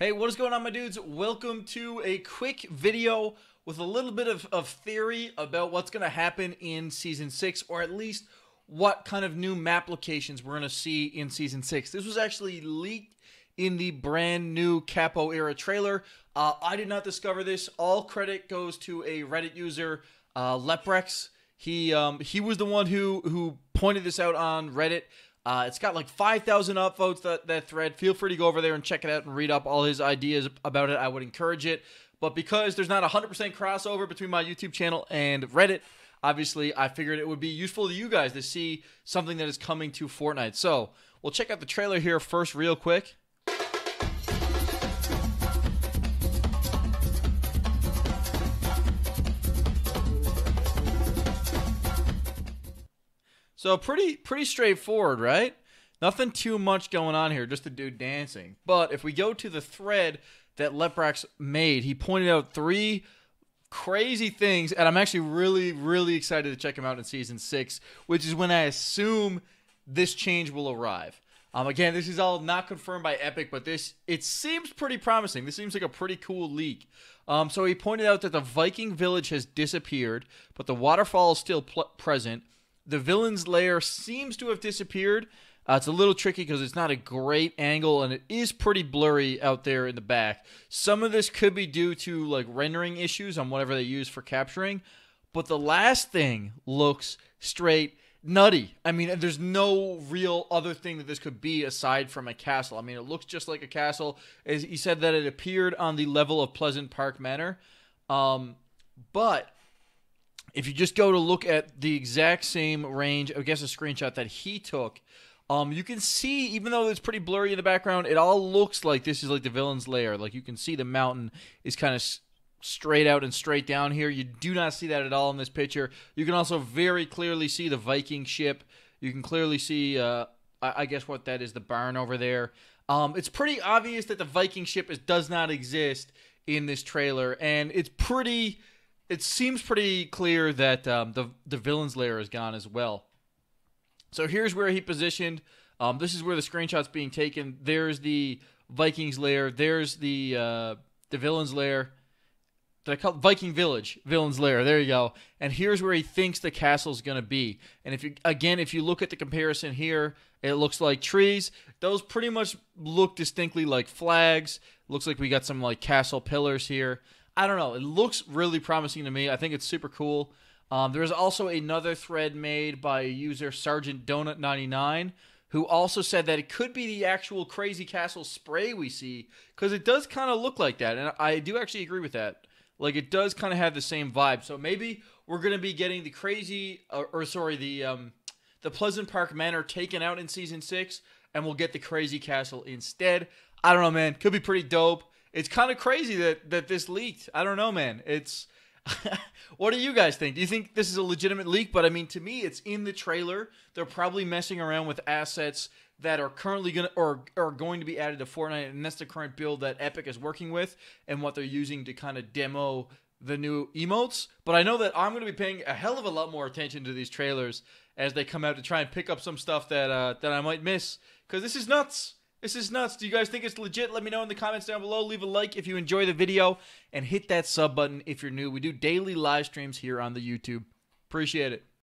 Hey, what is going on, my dudes? Welcome to a quick video with a little bit of theory about what's going to happen in Season 6, or at least what kind of new map locations we're going to see in Season 6. This was actually leaked in the brand new Capoeira trailer. I did not discover this. All credit goes to a Reddit user, Leprex. He was the one who pointed this out on Reddit. It's got like 5,000 upvotes, that thread. Feel free to go over there and check it out and read up all his ideas about it. I would encourage it. But because there's not 100% crossover between my YouTube channel and Reddit, obviously I figured it would be useful to you guys to see something that is coming to Fortnite. So we'll check out the trailer here first real quick. So pretty straightforward, right? Nothing too much going on here, just the dude dancing. But if we go to the thread that Leprex made, he pointed out three crazy things, and I'm actually really excited to check them out in Season 6, which is when I assume this change will arrive. Again, this is all not confirmed by Epic, but it seems pretty promising. This seems like a pretty cool leak. So he pointed out that the Viking Village has disappeared, but the waterfall is still present. The Villain's Lair seems to have disappeared. It's a little tricky because it's not a great angle, and it is pretty blurry out there in the back. Some of this could be due to like rendering issues on whatever they use for capturing. But the last thing looks straight nutty. I mean, there's no real other thing that this could be aside from a castle. I mean, it looks just like a castle. He said that it appeared on the level of Pleasant Park Manor. But if you just go to look at the exact same range, I guess a screenshot that he took, you can see, even though it's pretty blurry in the background, it all looks like this is like the Villain's Lair. Like, you can see the mountain is kind of straight out and straight down here. You do not see that at all in this picture. You can also very clearly see the Viking ship. You can clearly see, I guess what that is, the barn over there. It's pretty obvious that the Viking ship does not exist in this trailer, and it's pretty... It seems pretty clear that the Villain's Lair is gone as well. So here's where he positioned. This is where the screenshot's being taken. There's the Viking's Lair. There's the Villain's Lair. Did I call it Viking Village? Villain's Lair. There you go. And here's where he thinks the castle's going to be. And if you look at the comparison here, it looks like trees. Those pretty much look distinctly like flags. Looks like we got some like castle pillars here. I don't know. It looks really promising to me. I think it's super cool. There's also another thread made by user Sergeant Donut 99, who also said that it could be the actual Crazy Castle spray we see, because it does kind of look like that, and I do actually agree with that. Like, it does kind of have the same vibe. So maybe we're gonna be getting the Crazy, the Pleasant Park Manor taken out in Season 6, and we'll get the Crazy Castle instead. I don't know, man. Could be pretty dope. It's kind of crazy that this leaked. I don't know, man. It's what do you guys think? Do you think this is a legitimate leak? But I mean, to me, it's in the trailer. They're probably messing around with assets that are currently going to be added to Fortnite, and that's the current build that Epic is working with and what they're using to kind of demo the new emotes. But I know that I'm going to be paying a hell of a lot more attention to these trailers as they come out to try and pick up some stuff that I might miss, because this is nuts. This is nuts. Do you guys think it's legit? Let me know in the comments down below. Leave a like if you enjoy the video, and hit that sub button if you're new. We do daily live streams here on the YouTube. Appreciate it.